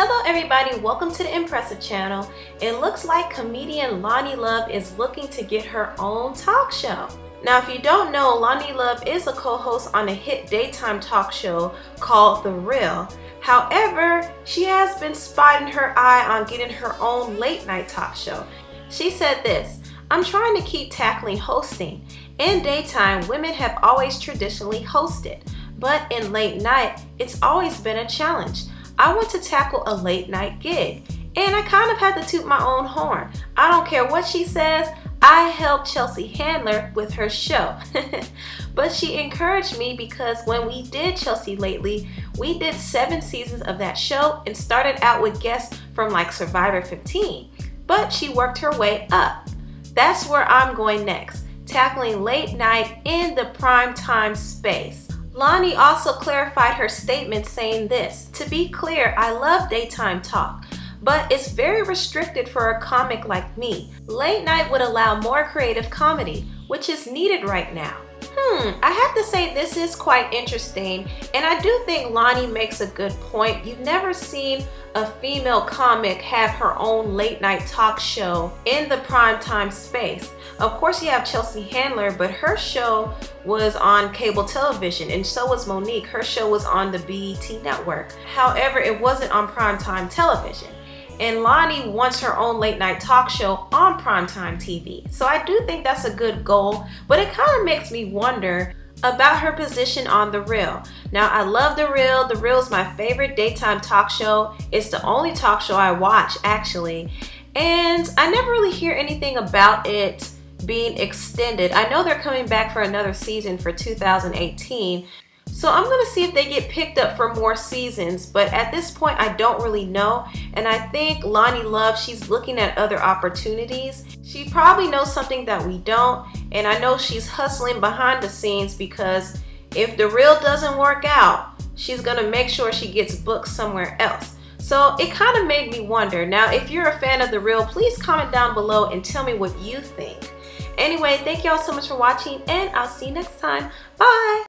Hello everybody, welcome to the Empressive channel. It looks like comedian Loni Love is looking to get her own talk show. Now if you don't know, Loni Love is a co-host on a hit daytime talk show called The Real. However, she has been spotting her eye on getting her own late night talk show. She said this, "I'm trying to keep tackling hosting. In daytime, women have always traditionally hosted, but in late night, it's always been a challenge. I want to tackle a late night gig, and I kind of had to toot my own horn. I don't care what she says, I helped Chelsea Handler with her show." But she encouraged me because when we did Chelsea Lately, we did 7 seasons of that show and started out with guests from like Survivor 15, but she worked her way up. That's where I'm going next, tackling late night in the prime time space. Loni also clarified her statement saying this, "To be clear, I love daytime talk, but it's very restricted for a comic like me. Late night would allow more creative comedy, which is needed right now." I have to say this is quite interesting, and I do think Loni makes a good point. You've never seen a female comic have her own late night talk show in the primetime space. Of course you have Chelsea Handler, but her show was on cable television, and so was Monique. Her show was on the BET network. However, it wasn't on primetime television. And Loni wants her own late night talk show on primetime TV. So I do think that's a good goal, but it kind of makes me wonder about her position on The Real. Now I love The Real. The Real is my favorite daytime talk show. It's the only talk show I watch actually. And I never really hear anything about it being extended. I know they're coming back for another season for 2018. So I'm gonna see if they get picked up for more seasons, but at this point I don't really know, and I think Loni Love, she's looking at other opportunities. She probably knows something that we don't, and I know she's hustling behind the scenes because if The Real doesn't work out, she's gonna make sure she gets booked somewhere else. So it kind of made me wonder. Now if you're a fan of The Real, please comment down below and tell me what you think. Anyway, thank y'all so much for watching, and I'll see you next time. Bye!